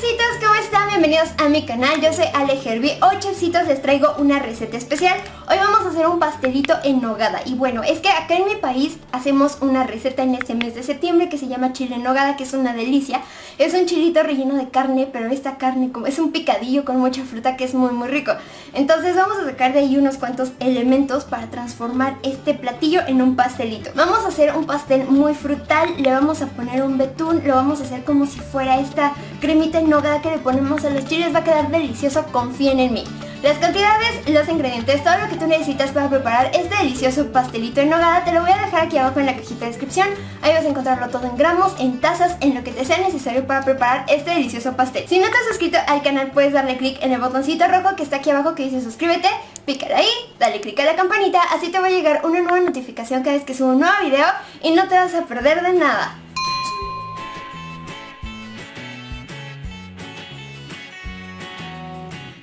chefcitos, ¿cómo están? Bienvenidos a mi canal, yo soy Ale Hervi. Hoy, chefcitos, les traigo una receta especial. Hoy vamos a hacer un pastelito en nogada. Y bueno, es que acá en mi país hacemos una receta en este mes de septiembre que se llama chile en nogada, que es una delicia. Es un chilito relleno de carne, pero esta carne como es un picadillo con mucha fruta que es muy muy rico. Entonces vamos a sacar de ahí unos cuantos elementos para transformar este platillo en un pastelito. Vamos a hacer un pastel muy frutal, le vamos a poner un betún, lo vamos a hacer como si fuera esta cremita en nogada que le ponemos a los chiles. Va a quedar delicioso, confíen en mí. Las cantidades, los ingredientes, todo lo que tú necesitas para preparar este delicioso pastelito en nogada te lo voy a dejar aquí abajo en la cajita de descripción. Ahí vas a encontrarlo todo en gramos, en tazas, en lo que te sea necesario para preparar este delicioso pastel. Si no te has suscrito al canal, puedes darle clic en el botoncito rojo que está aquí abajo que dice suscríbete, pícale ahí, dale clic a la campanita, así te va a llegar una nueva notificación cada vez que subo un nuevo video y no te vas a perder de nada.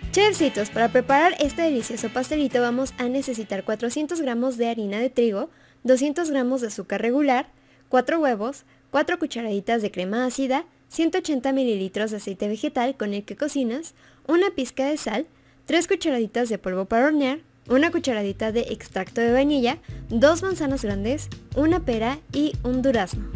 Chefcitos, para preparar este delicioso pastelito vamos a necesitar 400 gramos de harina de trigo, 200 gramos de azúcar regular, 4 huevos, 4 cucharaditas de crema ácida, 180 mililitros de aceite vegetal con el que cocinas, una pizca de sal, 3 cucharaditas de polvo para hornear, una cucharadita de extracto de vainilla, 2 manzanas grandes, una pera y un durazno.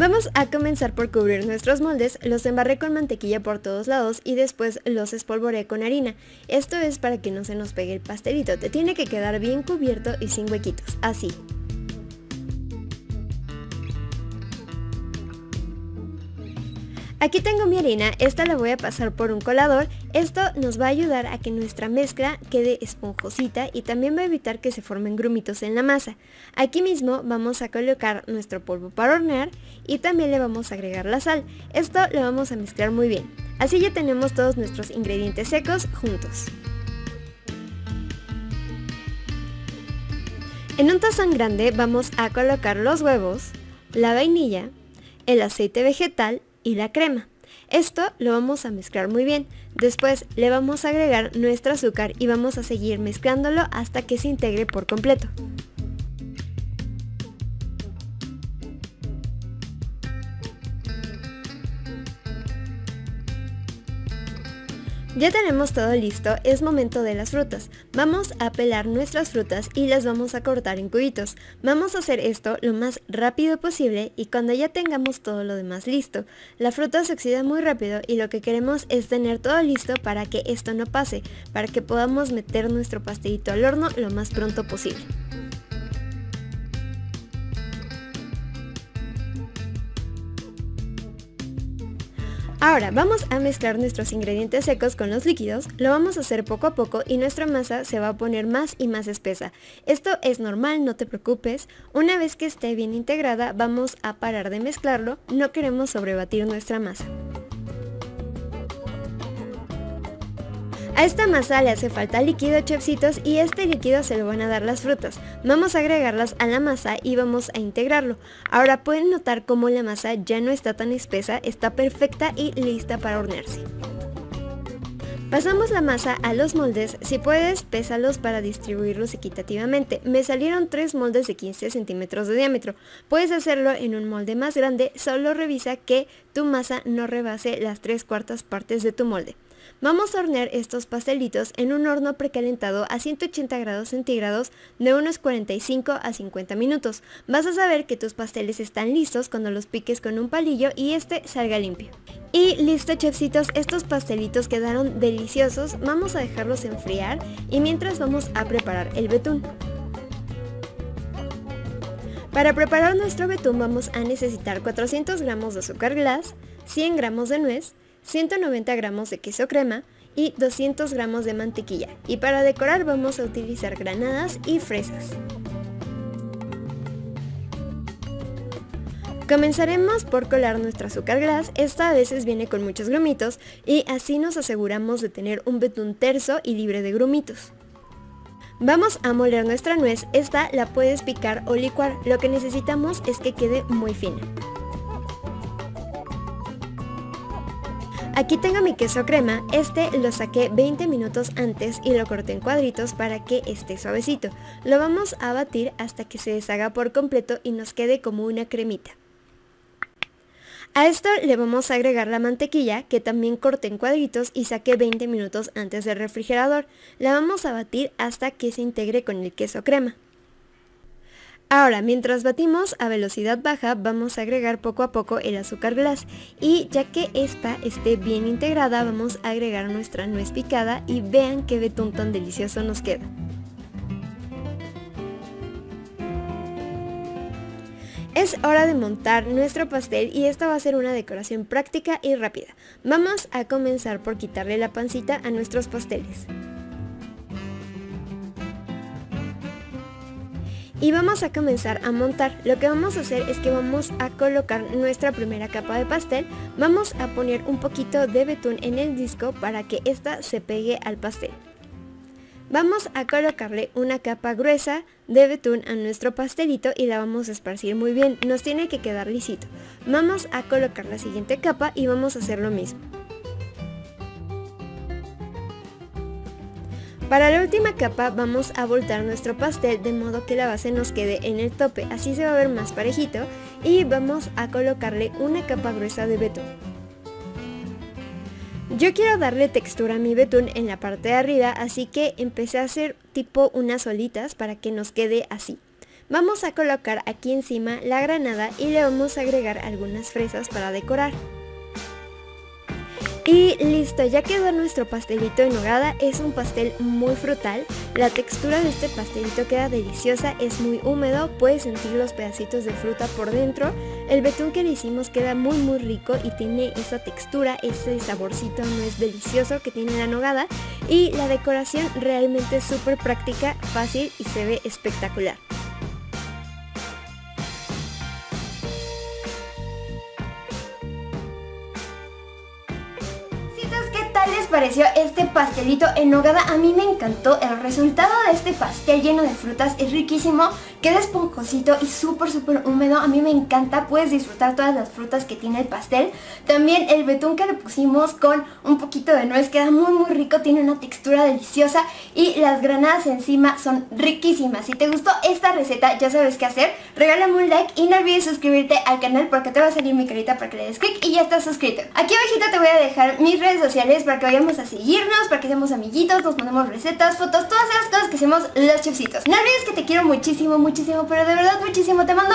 Vamos a comenzar por cubrir nuestros moldes, los embarré con mantequilla por todos lados y después los espolvoreé con harina. Esto es para que no se nos pegue el pastelito, te tiene que quedar bien cubierto y sin huequitos, así. Aquí tengo mi harina, esta la voy a pasar por un colador, esto nos va a ayudar a que nuestra mezcla quede esponjosita y también va a evitar que se formen grumitos en la masa. Aquí mismo vamos a colocar nuestro polvo para hornear y también le vamos a agregar la sal, esto lo vamos a mezclar muy bien. Así ya tenemos todos nuestros ingredientes secos juntos. En un tazón grande vamos a colocar los huevos, la vainilla, el aceite vegetal y la crema. Esto lo vamos a mezclar muy bien, después le vamos a agregar nuestro azúcar y vamos a seguir mezclándolo hasta que se integre por completo. Ya tenemos todo listo, es momento de las frutas. Vamos a pelar nuestras frutas y las vamos a cortar en cubitos. Vamos a hacer esto lo más rápido posible y cuando ya tengamos todo lo demás listo. La fruta se oxida muy rápido y lo que queremos es tener todo listo para que esto no pase, para que podamos meter nuestro pastelito al horno lo más pronto posible. Ahora vamos a mezclar nuestros ingredientes secos con los líquidos, lo vamos a hacer poco a poco y nuestra masa se va a poner más y más espesa. Esto es normal, no te preocupes, una vez que esté bien integrada vamos a parar de mezclarlo, no queremos sobrebatir nuestra masa. A esta masa le hace falta líquido, chefcitos, y este líquido se lo van a dar las frutas. Vamos a agregarlas a la masa y vamos a integrarlo. Ahora pueden notar cómo la masa ya no está tan espesa, está perfecta y lista para hornearse. Pasamos la masa a los moldes, si puedes pésalos para distribuirlos equitativamente. Me salieron 3 moldes de 15 centímetros de diámetro, puedes hacerlo en un molde más grande, solo revisa que tu masa no rebase las 3/4 partes de tu molde. Vamos a hornear estos pastelitos en un horno precalentado a 180 grados centígrados de unos 45 a 50 minutos. Vas a saber que tus pasteles están listos cuando los piques con un palillo y este salga limpio. Y listo, chefcitos, estos pastelitos quedaron deliciosos. Vamos a dejarlos enfriar y mientras vamos a preparar el betún. Para preparar nuestro betún vamos a necesitar 400 gramos de azúcar glas, 100 gramos de nuez, 190 gramos de queso crema y 200 gramos de mantequilla. Y para decorar vamos a utilizar granadas y fresas. Comenzaremos por colar nuestro azúcar glas, esta a veces viene con muchos grumitos y así nos aseguramos de tener un betún terso y libre de grumitos. Vamos a moler nuestra nuez, esta la puedes picar o licuar, lo que necesitamos es que quede muy fina. Aquí tengo mi queso crema, este lo saqué 20 minutos antes y lo corté en cuadritos para que esté suavecito. Lo vamos a batir hasta que se deshaga por completo y nos quede como una cremita. A esto le vamos a agregar la mantequilla, que también corté en cuadritos y saqué 20 minutos antes del refrigerador. La vamos a batir hasta que se integre con el queso crema. Ahora, mientras batimos a velocidad baja, vamos a agregar poco a poco el azúcar glass, y ya que esta esté bien integrada, vamos a agregar nuestra nuez picada y vean qué betún tan delicioso nos queda. Es hora de montar nuestro pastel y esta va a ser una decoración práctica y rápida. Vamos a comenzar por quitarle la pancita a nuestros pasteles. Y vamos a comenzar a montar. Lo que vamos a hacer es que vamos a colocar nuestra primera capa de pastel. Vamos a poner un poquito de betún en el disco para que ésta se pegue al pastel. Vamos a colocarle una capa gruesa de betún a nuestro pastelito y la vamos a esparcir muy bien. Nos tiene que quedar lisito. Vamos a colocar la siguiente capa y vamos a hacer lo mismo. Para la última capa vamos a voltear nuestro pastel de modo que la base nos quede en el tope, así se va a ver más parejito, y vamos a colocarle una capa gruesa de betún. Yo quiero darle textura a mi betún en la parte de arriba, así que empecé a hacer tipo unas olitas para que nos quede así. Vamos a colocar aquí encima la granada y le vamos a agregar algunas fresas para decorar. Y listo, ya quedó nuestro pastelito en nogada. Es un pastel muy frutal, la textura de este pastelito queda deliciosa, es muy húmedo, puedes sentir los pedacitos de fruta por dentro. El betún que le hicimos queda muy rico y tiene esa textura, ese saborcito a nuez delicioso que tiene la nogada, y la decoración realmente es súper práctica, fácil y se ve espectacular. ¿Les pareció este pastelito en nogada? A mí me encantó, el resultado de este pastel lleno de frutas es riquísimo, queda esponjosito y súper húmedo, a mí me encanta, puedes disfrutar todas las frutas que tiene el pastel. También el betún que le pusimos con un poquito de nuez queda muy rico, tiene una textura deliciosa y las granadas encima son riquísimas. Si te gustó esta receta ya sabes qué hacer, regálame un like y no olvides suscribirte al canal porque te va a salir mi carita para que le des click y ya estás suscrito. Aquí abajito te voy a dejar mis redes sociales para que vayamos a seguirnos, para que seamos amiguitos, nos mandemos recetas, fotos, todas esas cosas que hacemos los chefcitos. No olvides que te quiero muchísimo, pero de verdad muchísimo. Te mando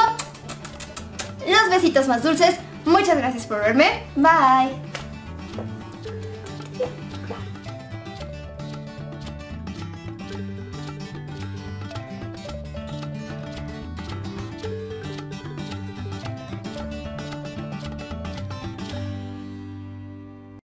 los besitos más dulces. Muchas gracias por verme. Bye.